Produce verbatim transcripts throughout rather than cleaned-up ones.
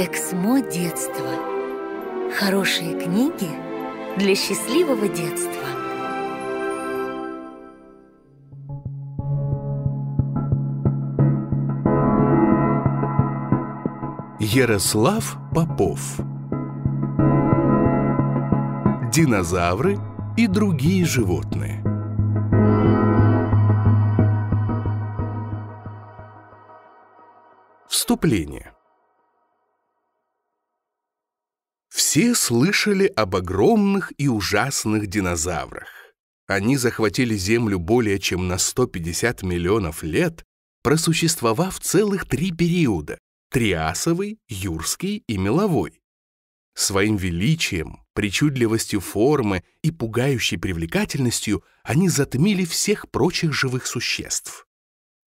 Эксмо детства. Хорошие книги для счастливого детства. Ярослав Попов. Динозавры и другие животные. Вступление. Все слышали об огромных и ужасных динозаврах. Они захватили Землю более чем на сто пятьдесят миллионов лет, просуществовав целых три периода – Триасовый, Юрский и Меловой. Своим величием, причудливостью формы и пугающей привлекательностью они затмили всех прочих живых существ.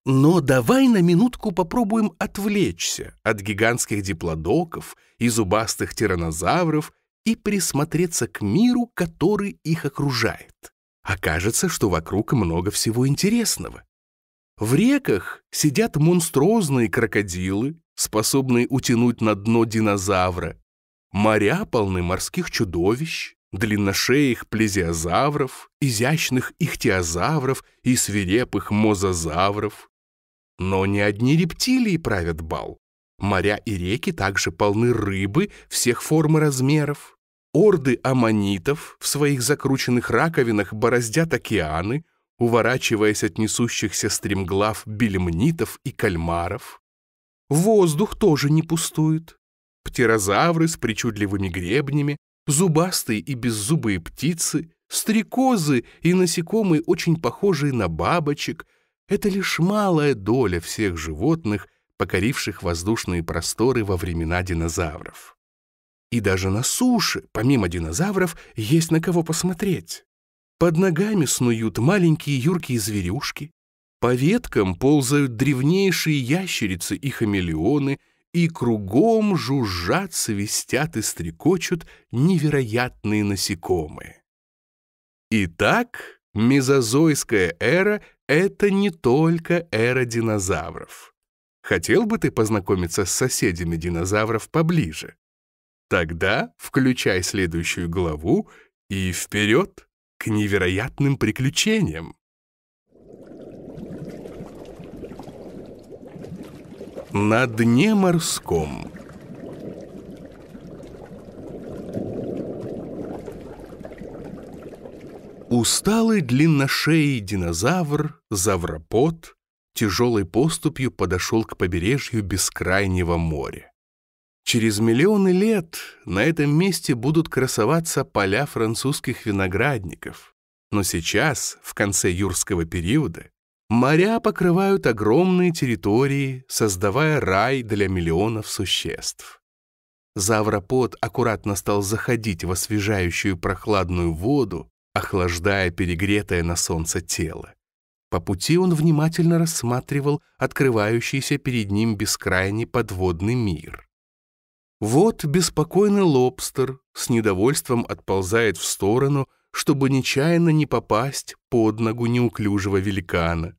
Но давай на минутку попробуем отвлечься от гигантских диплодоков и зубастых тираннозавров и присмотреться к миру, который их окружает. Окажется, что вокруг много всего интересного. В реках сидят монструозные крокодилы, способные утянуть на дно динозавра. Моря полны морских чудовищ, длинношеих плезиозавров, изящных ихтиозавров и свирепых мозозавров. Но не одни рептилии правят бал. Моря и реки также полны рыбы всех форм и размеров. Орды аммонитов в своих закрученных раковинах бороздят океаны, уворачиваясь от несущихся стремглав белемнитов и кальмаров. Воздух тоже не пустует. Птерозавры с причудливыми гребнями, зубастые и беззубые птицы, стрекозы и насекомые, очень похожие на бабочек — это лишь малая доля всех животных, покоривших воздушные просторы во времена динозавров. И даже на суше, помимо динозавров, есть на кого посмотреть. Под ногами снуют маленькие юркие зверюшки, по веткам ползают древнейшие ящерицы и хамелеоны, и кругом жужжат, свистят и стрекочут невероятные насекомые. Итак, мезозойская эра — это не только эра динозавров. Хотел бы ты познакомиться с соседями динозавров поближе? Тогда включай следующую главу и вперед к невероятным приключениям. На дне морском. Усталый длинношеий динозавр Завропод тяжелой поступью подошел к побережью бескрайнего моря. Через миллионы лет на этом месте будут красоваться поля французских виноградников, но сейчас, в конце юрского периода, моря покрывают огромные территории, создавая рай для миллионов существ. Завропод аккуратно стал заходить в освежающую прохладную воду, охлаждая перегретое на солнце тело. По пути он внимательно рассматривал открывающийся перед ним бескрайний подводный мир. Вот беспокойный лобстер с недовольством отползает в сторону, чтобы нечаянно не попасть под ногу неуклюжего великана.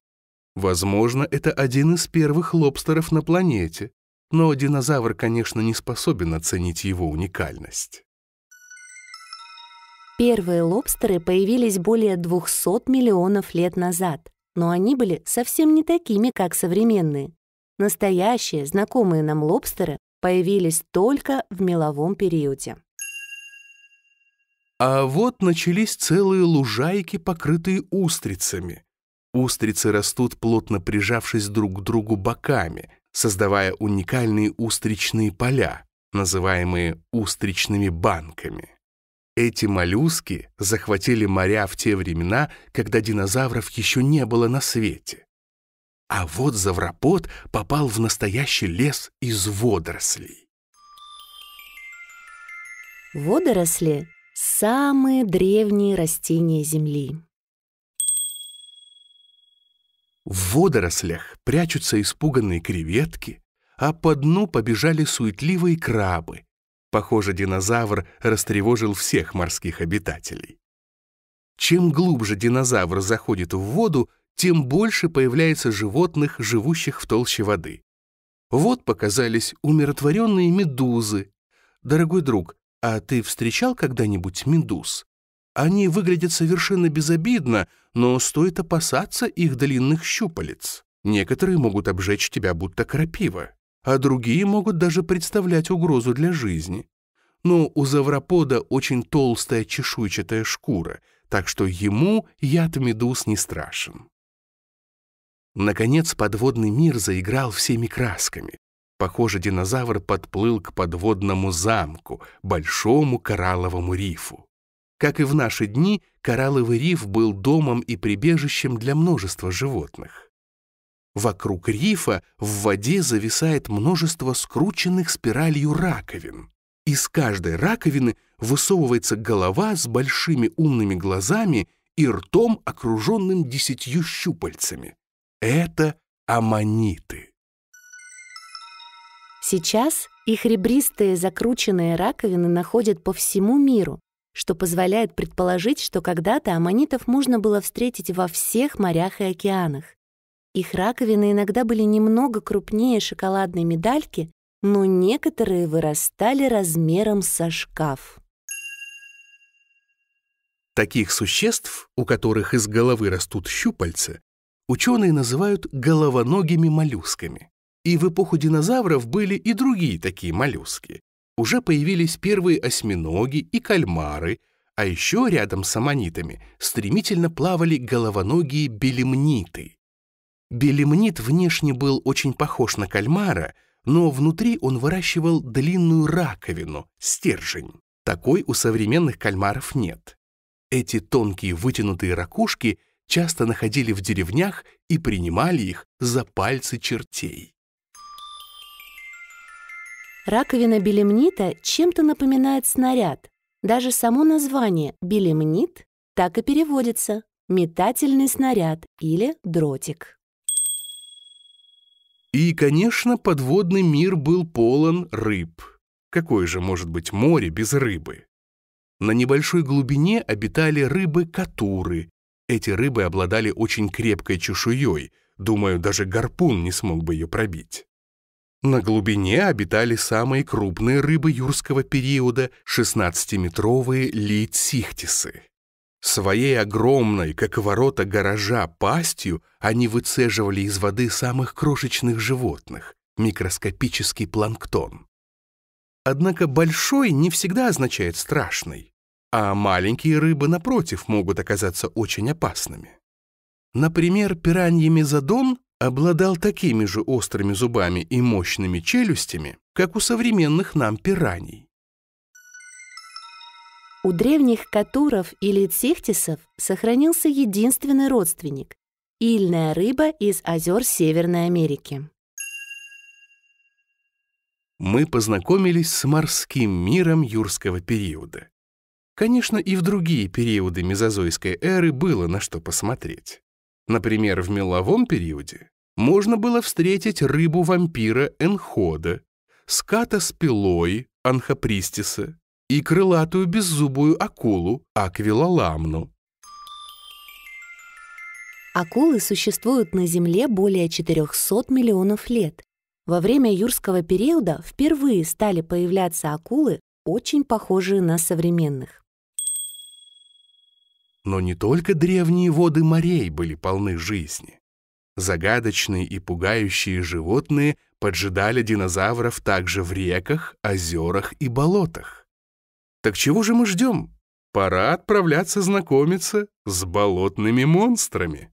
Возможно, это один из первых лобстеров на планете, но динозавр, конечно, не способен оценить его уникальность. Первые лобстеры появились более двухсот миллионов лет назад, но они были совсем не такими, как современные. Настоящие, знакомые нам лобстеры появились только в меловом периоде. А вот начались целые лужайки, покрытые устрицами. Устрицы растут, плотно прижавшись друг к другу боками, создавая уникальные устричные поля, называемые устричными банками. Эти моллюски захватили моря в те времена, когда динозавров еще не было на свете. А вот Завропод попал в настоящий лес из водорослей. Водоросли — самые древние растения Земли. В водорослях прячутся испуганные креветки, а по дну побежали суетливые крабы. Похоже, динозавр растревожил всех морских обитателей. Чем глубже динозавр заходит в воду, тем больше появляется животных, живущих в толще воды. Вот показались умиротворенные медузы. Дорогой друг, а ты встречал когда-нибудь медуз? Они выглядят совершенно безобидно, но стоит опасаться их длинных щупалец. Некоторые могут обжечь тебя будто крапива, а другие могут даже представлять угрозу для жизни. Но у завропода очень толстая чешуйчатая шкура, так что ему яд медуз не страшен. Наконец подводный мир заиграл всеми красками. Похоже, динозавр подплыл к подводному замку, большому коралловому рифу. Как и в наши дни, коралловый риф был домом и прибежищем для множества животных. Вокруг рифа в воде зависает множество скрученных спиралью раковин. Из каждой раковины высовывается голова с большими умными глазами и ртом, окруженным десятью щупальцами. Это аммониты. Сейчас их ребристые закрученные раковины находят по всему миру, что позволяет предположить, что когда-то аммонитов можно было встретить во всех морях и океанах. Их раковины иногда были немного крупнее шоколадной медальки, но некоторые вырастали размером со шкаф. Таких существ, у которых из головы растут щупальца, ученые называют головоногими моллюсками. И в эпоху динозавров были и другие такие моллюски. Уже появились первые осьминоги и кальмары, а еще рядом с аммонитами стремительно плавали головоногие белемниты. Белемнит внешне был очень похож на кальмара, но внутри он выращивал длинную раковину, стержень. Такой у современных кальмаров нет. Эти тонкие вытянутые ракушки часто находили в деревнях и принимали их за пальцы чертей. Раковина белемнита чем-то напоминает снаряд. Даже само название «белемнит» так и переводится – метательный снаряд или дротик. И, конечно, подводный мир был полон рыб. Какое же может быть море без рыбы? На небольшой глубине обитали рыбы-катуры. Эти рыбы обладали очень крепкой чешуей. Думаю, даже гарпун не смог бы ее пробить. На глубине обитали самые крупные рыбы юрского периода – шестнадцатиметровые лихтисы. Своей огромной, как ворота гаража, пастью они выцеживали из воды самых крошечных животных – микроскопический планктон. Однако большой не всегда означает страшный, а маленькие рыбы, напротив, могут оказаться очень опасными. Например, пиранья мезодон – обладал такими же острыми зубами и мощными челюстями, как у современных нам пираний. У древних катуров или цихтисов сохранился единственный родственник – ильная рыба из озер Северной Америки. Мы познакомились с морским миром юрского периода. Конечно, и в другие периоды мезозойской эры было на что посмотреть. Например, в меловом периоде можно было встретить рыбу-вампира Энхода, ската спилой Анхопристиса и крылатую беззубую акулу аквилоламну. Акулы существуют на Земле более четырёхсот миллионов лет. Во время юрского периода впервые стали появляться акулы, очень похожие на современных. Но не только древние воды морей были полны жизни. Загадочные и пугающие животные поджидали динозавров также в реках, озерах и болотах. Так чего же мы ждем? Пора отправляться знакомиться с болотными монстрами.